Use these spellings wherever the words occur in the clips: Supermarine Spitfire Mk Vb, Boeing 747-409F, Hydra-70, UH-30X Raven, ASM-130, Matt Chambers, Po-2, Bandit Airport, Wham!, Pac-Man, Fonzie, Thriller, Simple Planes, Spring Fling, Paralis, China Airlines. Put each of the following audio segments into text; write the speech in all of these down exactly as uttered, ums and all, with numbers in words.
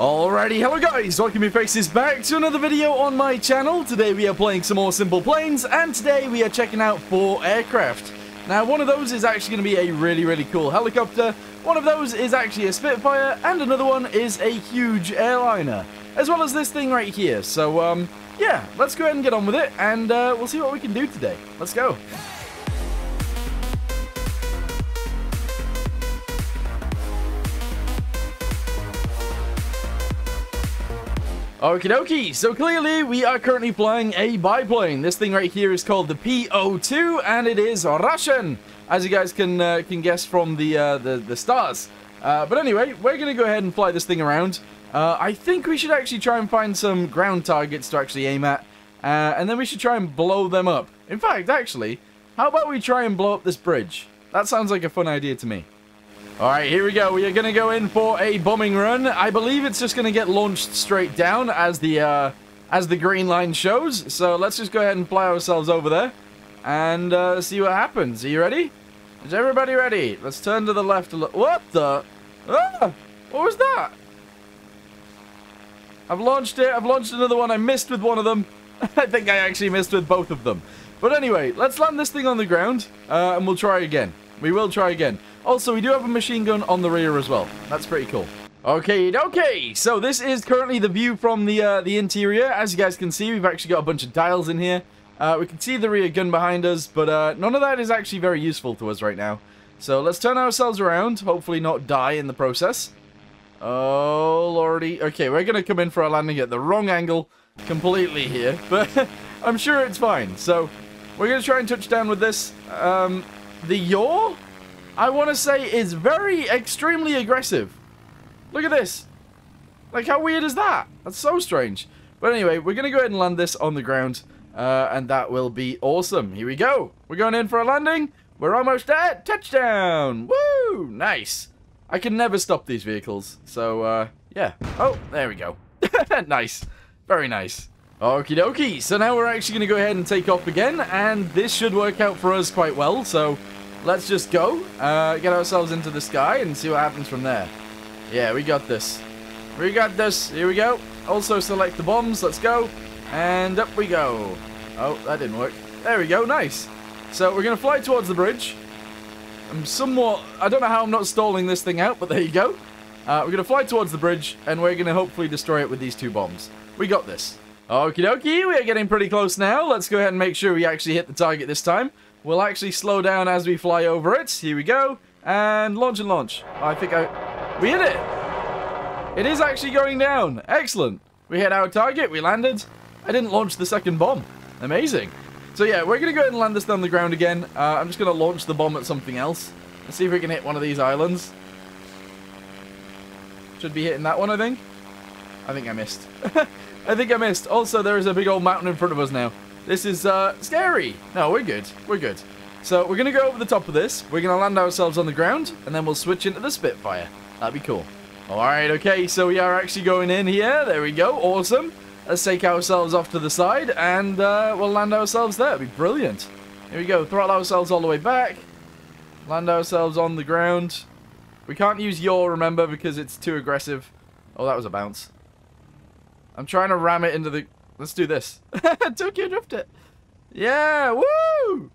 Alrighty, hello guys, welcome you faces back to another video on my channel. Today we are playing some more Simple Planes, and today we are checking out four aircraft. Now one of those is actually going to be a really, really cool helicopter, one of those is actually a Spitfire, and another one is a huge airliner, as well as this thing right here. So um, yeah, let's go ahead and get on with it, and uh, we'll see what we can do today. Let's go. Okie dokie, so clearly we are currently flying a biplane. This thing right here is called the P O two, and it is Russian, as you guys can uh, can guess from the, uh, the, the stars. Uh, but anyway, we're going to go ahead and fly this thing around. Uh, I think we should actually try and find some ground targets to actually aim at, uh, and then we should try and blow them up. In fact, actually, how about we try and blow up this bridge? That sounds like a fun idea to me. Alright, here we go. We are going to go in for a bombing run. I believe it's just going to get launched straight down as the uh, as the green line shows. So let's just go ahead and fly ourselves over there and uh, see what happens. Are you ready? Is everybody ready? Let's turn to the left a little. What the? Ah, what was that? I've launched it. I've launched another one. I missed with one of them. I think I actually missed with both of them. But anyway, let's land this thing on the ground uh, and we'll try again. We will try again. Also, we do have a machine gun on the rear as well. That's pretty cool. Okay, okay. So this is currently the view from the uh, the interior. As you guys can see, we've actually got a bunch of dials in here. Uh, we can see the rear gun behind us, but uh, none of that is actually very useful to us right now. So let's turn ourselves around. Hopefully not die in the process. Oh, lordy. Okay, we're going to come in for our landing at the wrong angle completely here. But I'm sure it's fine. So we're going to try and touch down with this. Um, the yaw? I want to say is very extremely aggressive. Look at this. Like, how weird is that? That's so strange. But anyway, we're going to go ahead and land this on the ground. Uh, and that will be awesome. Here we go. We're going in for a landing. We're almost there. Touchdown. Woo. Nice. I can never stop these vehicles. So, uh, yeah. Oh, there we go. Nice. Very nice. Okie dokie. So now we're actually going to go ahead and take off again. And this should work out for us quite well. So let's just go, uh, get ourselves into the sky and see what happens from there. Yeah, we got this. We got this. Here we go. Also select the bombs. Let's go. And up we go. Oh, that didn't work. There we go. Nice. So we're going to fly towards the bridge. I'm somewhat... I don't know how I'm not stalling this thing out, but there you go. Uh, we're going to fly towards the bridge, and we're going to hopefully destroy it with these two bombs. We got this. Okie dokie. We are getting pretty close now. Let's go ahead and make sure we actually hit the target this time. We'll actually slow down as we fly over it. Here we go. And launch and launch. I think I... We hit it! It is actually going down. Excellent. We hit our target. We landed. I didn't launch the second bomb. Amazing. So yeah, we're going to go ahead and land this down the ground again. Uh, I'm just going to launch the bomb at something else. Let's see if we can hit one of these islands. Should be hitting that one, I think. I think I missed. I think I missed. Also, there is a big old mountain in front of us now. This is uh, scary. No, we're good. We're good. So we're going to go over the top of this. We're going to land ourselves on the ground, and then we'll switch into the Spitfire. That'd be cool. All right, okay. So we are actually going in here. There we go. Awesome. Let's take ourselves off to the side, and uh, we'll land ourselves there. It'd be brilliant. Here we go. Throttle ourselves all the way back. Land ourselves on the ground. We can't use yaw, remember, because it's too aggressive. Oh, that was a bounce. I'm trying to ram it into the... Let's do this. Tokyo drift it. Yeah, woo!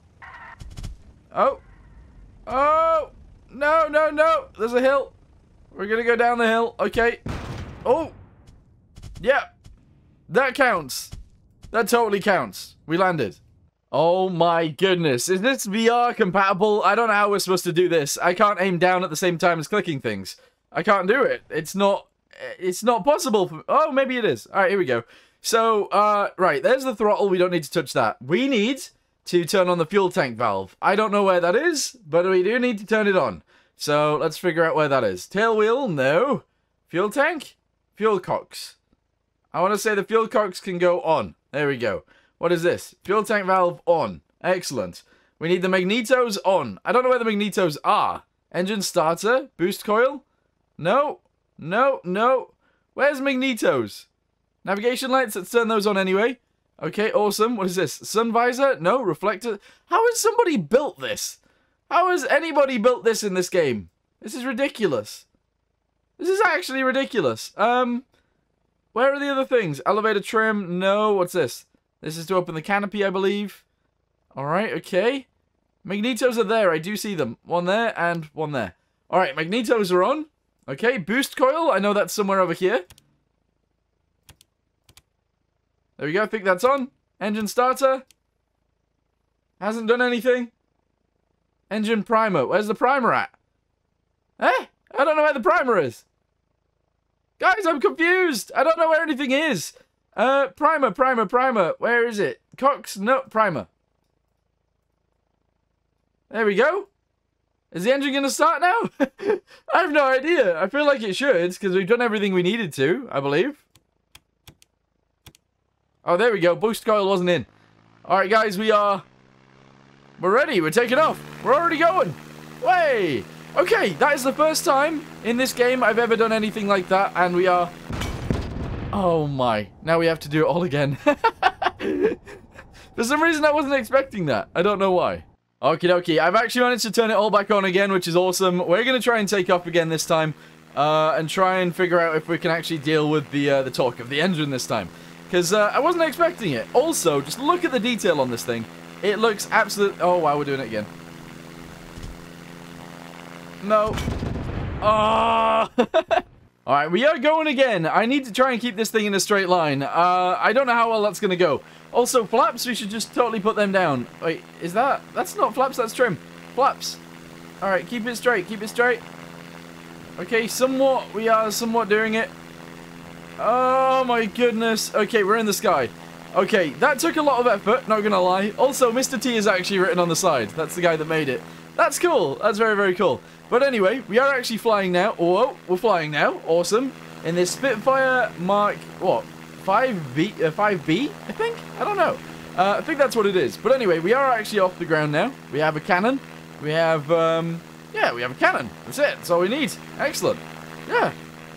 Oh. Oh! No, no, no! There's a hill. We're gonna go down the hill. Okay. Oh! Yeah. That counts. That totally counts. We landed. Oh my goodness. Is this V R compatible? I don't know how we're supposed to do this. I can't aim down at the same time as clicking things. I can't do it. It's not... It's not possible for... Oh, maybe it is. Alright, here we go. So, uh, right, there's the throttle. We don't need to touch that. We need to turn on the fuel tank valve. I don't know where that is, but we do need to turn it on. So, let's figure out where that is. Tail wheel? No. Fuel tank? Fuel cox. I want to say the fuel cox can go on. There we go. What is this? Fuel tank valve on. Excellent. We need the magnetos on. I don't know where the magnetos are. Engine starter? Boost coil? No. No, no. Where's magnetos? Navigation lights, let's turn those on anyway. Okay, awesome. What is this? Sun visor? No, reflector. How has somebody built this? How has anybody built this in this game? This is ridiculous. This is actually ridiculous. Um, Where are the other things? Elevator trim? No. What's this? This is to open the canopy, I believe. Alright, okay. Magnetos are there. I do see them. One there and one there. Alright, magnetos are on. Okay, boost coil. I know that's somewhere over here. There we go. I think that's on. Engine starter. Hasn't done anything. Engine primer. Where's the primer at? Eh? I don't know where the primer is. Guys, I'm confused. I don't know where anything is. Uh, primer, primer, primer. Where is it? Cox, no, primer. There we go. Is the engine going to start now? I have no idea. I feel like it should, because we've done everything we needed to, I believe. Oh, there we go. Boost coil wasn't in. All right, guys, we are... We're ready. We're taking off. We're already going. Way! Okay, that is the first time in this game I've ever done anything like that, and we are... Oh, my. Now we have to do it all again. For some reason, I wasn't expecting that. I don't know why. Okie dokie, I've actually managed to turn it all back on again, which is awesome. We're going to try and take off again this time, uh, and try and figure out if we can actually deal with the uh, the torque of the engine this time. Because uh, I wasn't expecting it. Also, just look at the detail on this thing. It looks absolute... Oh, wow, we're doing it again. No. Oh! Alright, we are going again. I need to try and keep this thing in a straight line. Uh, I don't know how well that's going to go. Also, flaps, we should just totally put them down. Wait, is that... That's not flaps, that's trim. Flaps. Alright, keep it straight, keep it straight. Okay, somewhat, we are somewhat doing it. Oh my goodness. Okay, we're in the sky. Okay, that took a lot of effort, not going to lie. Also, Mister T is actually written on the side. That's the guy that made it. That's cool. That's very, very cool. But anyway, we are actually flying now. Whoa, we're flying now. Awesome. In this Spitfire Mark, what, five B, uh, five B, I think? I don't know. Uh, I think that's what it is. But anyway, we are actually off the ground now. We have a cannon. We have, um, yeah, we have a cannon. That's it. That's all we need. Excellent. Yeah,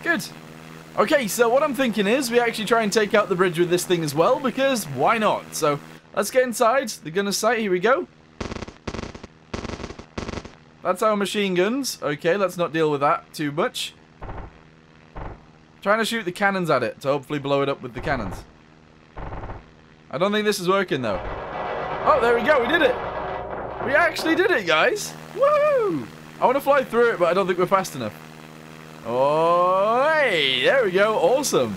good. Okay, so what I'm thinking is we actually try and take out the bridge with this thing as well, because why not? So let's get inside the gunner's sight. Here we go. That's our machine guns. Okay, let's not deal with that too much. Trying to shoot the cannons at it to hopefully blow it up with the cannons. I don't think this is working, though. Oh, there we go. We did it. We actually did it, guys. Woohoo! I want to fly through it, but I don't think we're fast enough. Oh, hey. There we go. Awesome.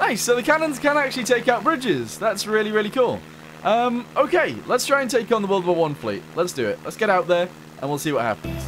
Nice. So the cannons can actually take out bridges. That's really, really cool. Um, okay, let's try and take on the World War One fleet. Let's do it. Let's get out there. And we'll see what happens.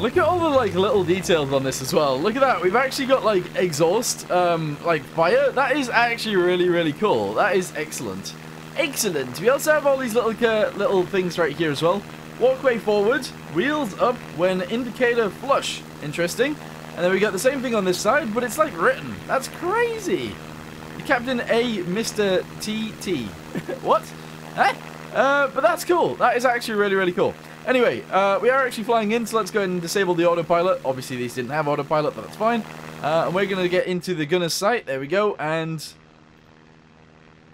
Look at all the like little details on this as well. Look at that. We've actually got like exhaust, um, like fire. That is actually really, really cool. That is excellent. Excellent. We also have all these little uh, little things right here as well. Walkway forward, wheels up when indicator flush. Interesting. And then we got the same thing on this side, but it's like written. That's crazy. Captain A, Mister T T. What? Eh? Uh, but that's cool. That is actually really, really cool. Anyway, uh, we are actually flying in, so let's go ahead and disable the autopilot. Obviously, these didn't have autopilot, but that's fine. Uh, and we're going to get into the gunner's sight. There we go, and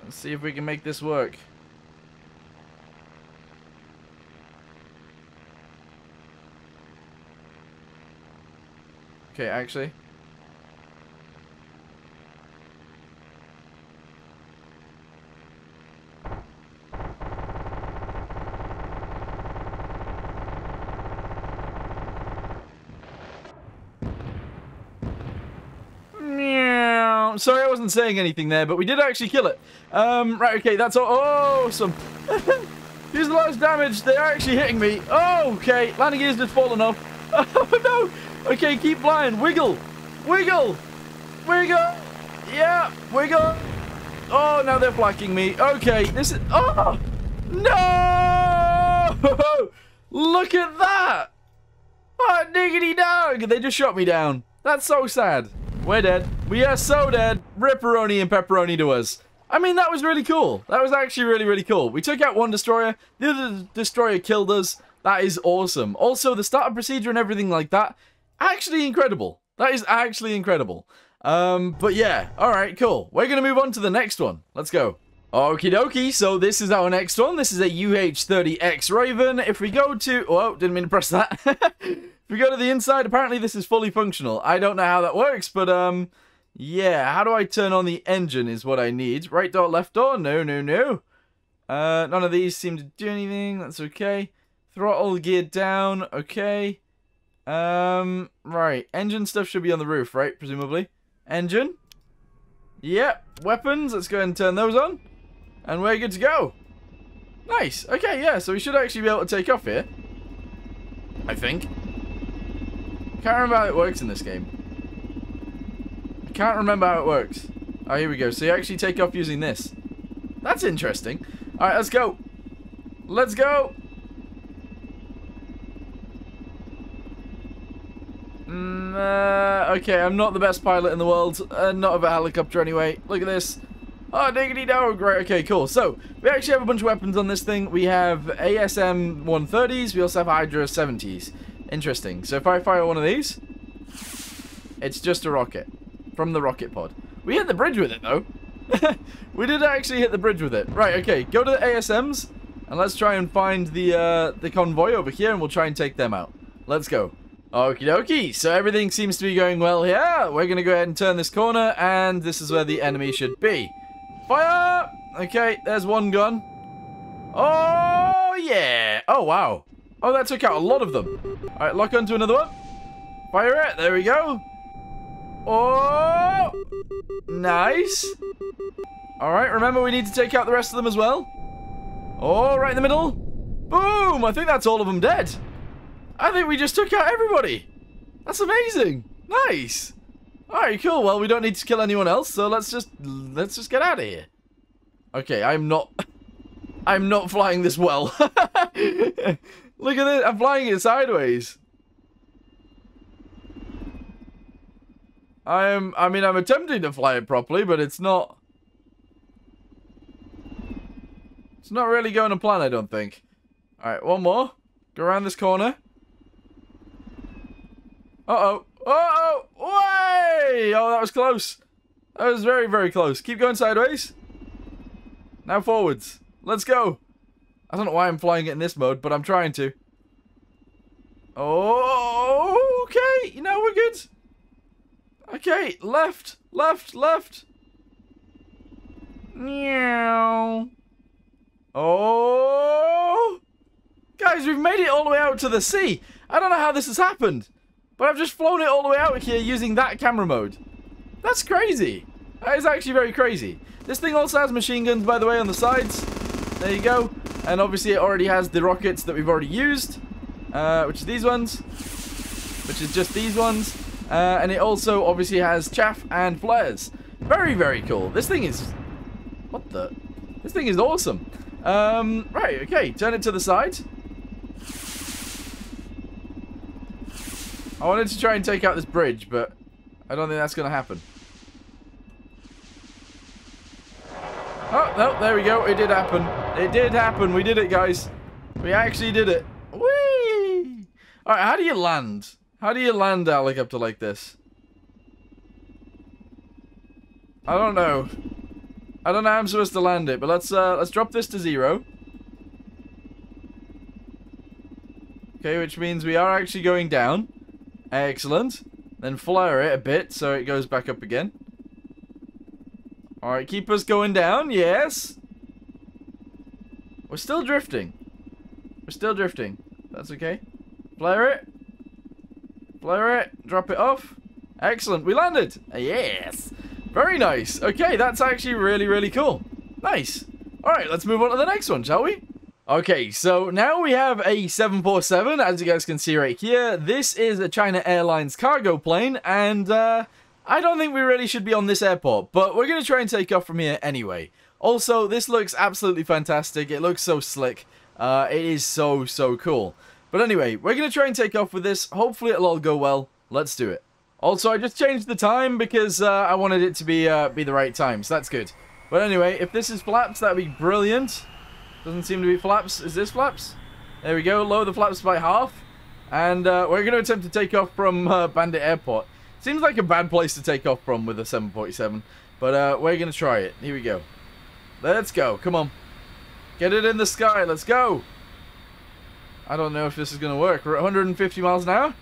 let's see if we can make this work. Okay, actually. I'm sorry I wasn't saying anything there, but we did actually kill it. Um, right, okay, that's all. Oh, awesome. Here's the last damage. They're actually hitting me. Oh, okay. Landing gear's just fallen off. Oh, no. Okay, keep flying. Wiggle. Wiggle. Wiggle. Yeah, wiggle. Oh, now they're flanking me. Okay, this is... Oh, no. Look at that. Oh, diggity dog. They just shot me down. That's so sad. We're dead. We are so dead. Ripperoni and pepperoni to us. I mean, that was really cool. That was actually really, really cool. We took out one destroyer. The other destroyer killed us. That is awesome. Also, the startup procedure and everything like that, actually incredible. That is actually incredible. Um, but yeah, all right, cool. We're going to move on to the next one. Let's go. Okie dokie, so this is our next one. This is a U H thirty X Raven. If we go to... Oh, didn't mean to press that. If we go to the inside, apparently this is fully functional. I don't know how that works, but... um. Yeah, how do I turn on the engine is what I need. Right door, left door? No, no, no. Uh, none of these seem to do anything. That's okay. Throttle geared down. Okay. Um, right. Engine stuff should be on the roof, right? Presumably. Engine. Yep. Weapons. Let's go ahead and turn those on. And we're good to go. Nice. Okay, yeah. So we should actually be able to take off here. I think. Can't remember how it works in this game. Can't remember how it works. Oh, here we go. So you actually take off using this. That's interesting. All right, let's go. Let's go. Mm, uh, okay, I'm not the best pilot in the world. Uh, not of a helicopter anyway. Look at this. Oh, diggity dog. Great. Okay, cool. So we actually have a bunch of weapons on this thing. We have A S M one thirties. We also have Hydra seventies. Interesting. So if I fire one of these, it's just a rocket. From the rocket pod. We hit the bridge with it, though. We did actually hit the bridge with it. Right, okay. Go to the A S Ms, and let's try and find the uh, the convoy over here, and we'll try and take them out. Let's go. Okie dokie. So everything seems to be going well here. We're going to go ahead and turn this corner, and this is where the enemy should be. Fire! Okay, there's one gun. Oh, yeah. Oh, wow. Oh, that took out a lot of them. All right, lock onto another one. Fire it. There we go. Oh, nice. All right, remember we need to take out the rest of them as well. Oh, right in the middle. Boom, I think that's all of them dead. I think we just took out everybody. That's amazing. Nice. All right, cool. Well, we don't need to kill anyone else, so let's just let's just get out of here. Okay, I'm not I'm not flying this well. Look at this, I'm flying it sideways. I am, I mean, I'm attempting to fly it properly, but it's not... It's not really going to plan, I don't think. Alright, one more. Go around this corner. Uh-oh. Uh-oh! Way! Oh, that was close. That was very, very close. Keep going sideways. Now forwards. Let's go. I don't know why I'm flying it in this mode, but I'm trying to. Oh, okay. You know, we're good. Okay, left, left, left. Meow. Oh. Guys, we've made it all the way out to the sea. I don't know how this has happened, but I've just flown it all the way out here using that camera mode. That's crazy. That is actually very crazy. This thing also has machine guns, by the way, on the sides. There you go. And obviously it already has the rockets that we've already used, uh, which are these ones, which is just these ones. Uh, and it also obviously has chaff and flares. Very, very cool. This thing is... What the... This thing is awesome. Um, right, okay. Turn it to the side. I wanted to try and take out this bridge, but I don't think that's going to happen. Oh, no, there we go. It did happen. It did happen. We did it, guys. We actually did it. Whee! All right, how do you land? How do you land a helicopter like this? I don't know. I don't know how I'm supposed to land it, but let's uh, let's drop this to zero. Okay, which means we are actually going down. Excellent. Then flare it a bit so it goes back up again. All right, keep us going down. Yes. We're still drifting. We're still drifting. That's okay. Flare it. Flare it, drop it off. Excellent, we landed. Yes, very nice. Okay, that's actually really, really cool. Nice. All right, let's move on to the next one, shall we? Okay, so now we have a seven forty-seven, as you guys can see right here. This is a China Airlines cargo plane, and uh, I don't think we really should be on this airport, but we're gonna try and take off from here anyway. Also, this looks absolutely fantastic. It looks so slick. Uh, it is so, so cool. But anyway, we're going to try and take off with this. Hopefully it'll all go well. Let's do it. Also, I just changed the time because uh, I wanted it to be uh, be the right time, so that's good. But anyway, if this is flaps, that'd be brilliant. Doesn't seem to be flaps. Is this flaps? There we go. Lower the flaps by half. And uh, we're going to attempt to take off from uh, Bandit Airport. Seems like a bad place to take off from with a seven forty-seven. But uh, we're going to try it. Here we go. Let's go. Come on. Get it in the sky. Let's go. I don't know if this is going to work. We're at one hundred fifty miles an hour.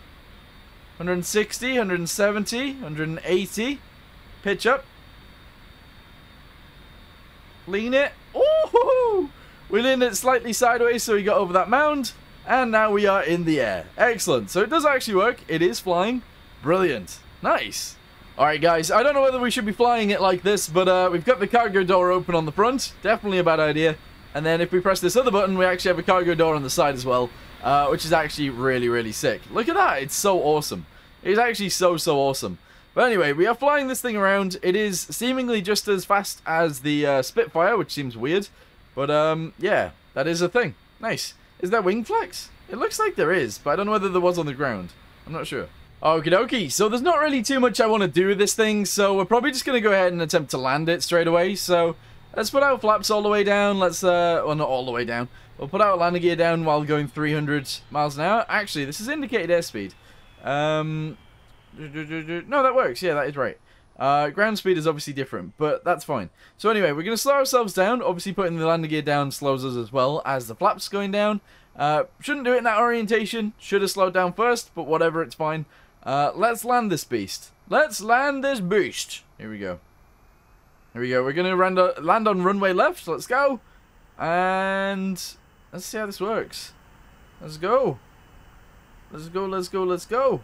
one hundred sixty, one hundred seventy, one hundred eighty. Pitch up. Lean it. Ooh! We leaned it slightly sideways, so we got over that mound. And now we are in the air. Excellent. So it does actually work. It is flying. Brilliant. Nice. Alright, guys. I don't know whether we should be flying it like this, but uh, we've got the cargo door open on the front. Definitely a bad idea. And then if we press this other button, we actually have a cargo door on the side as well, uh, which is actually really, really sick. Look at that. It's so awesome. It's actually so, so awesome. But anyway, we are flying this thing around. It is seemingly just as fast as the uh, Spitfire, which seems weird. But, um, yeah, that is a thing. Nice. Is there wing flex? It looks like there is, but I don't know whether there was on the ground. I'm not sure. Okie dokie, so there's not really too much I want to do with this thing, so we're probably just going to go ahead and attempt to land it straight away. So let's put out flaps all the way down. Let's, uh, well, not all the way down. We'll put out landing gear down while going three hundred miles an hour. Actually, this is indicated airspeed. Um, no, that works. Yeah, that is right. Uh, ground speed is obviously different, but that's fine. So anyway, we're going to slow ourselves down. Obviously, putting the landing gear down slows us as well as the flaps going down. Uh, shouldn't do it in that orientation. Should have slowed down first, but whatever, it's fine. Uh, let's land this beast. Let's land this beast. Here we go. Here we go. We're going to land on runway left. Let's go. And let's see how this works. Let's go. Let's go, let's go, let's go.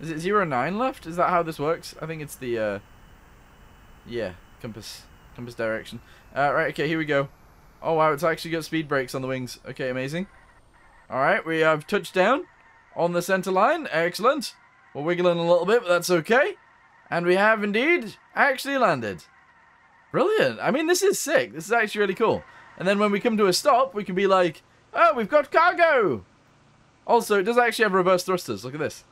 Is it zero nine left? Is that how this works? I think it's the, uh, yeah, compass, compass direction. Uh, right, okay, here we go. Oh, wow, it's actually got speed brakes on the wings. Okay, amazing. All right, we have touched down on the center line. Excellent. We're wiggling a little bit, but that's okay. And we have indeed actually landed. Brilliant. I mean, this is sick. This is actually really cool. And then when we come to a stop, we can be like, oh, we've got cargo. Also, it does actually have reverse thrusters. Look at this.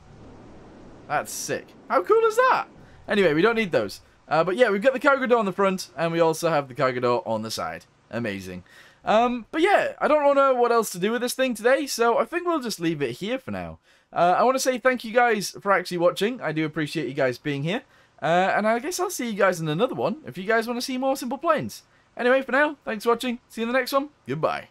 That's sick. How cool is that? Anyway, we don't need those. Uh, but yeah, we've got the cargo door on the front, and we also have the cargo door on the side. Amazing. Um, but yeah, I don't know what else to do with this thing today, so I think we'll just leave it here for now. Uh, I want to say thank you guys for actually watching. I do appreciate you guys being here. Uh, and I guess I'll see you guys in another one if you guys want to see more Simple Planes. Anyway, for now, thanks for watching. See you in the next one. Goodbye.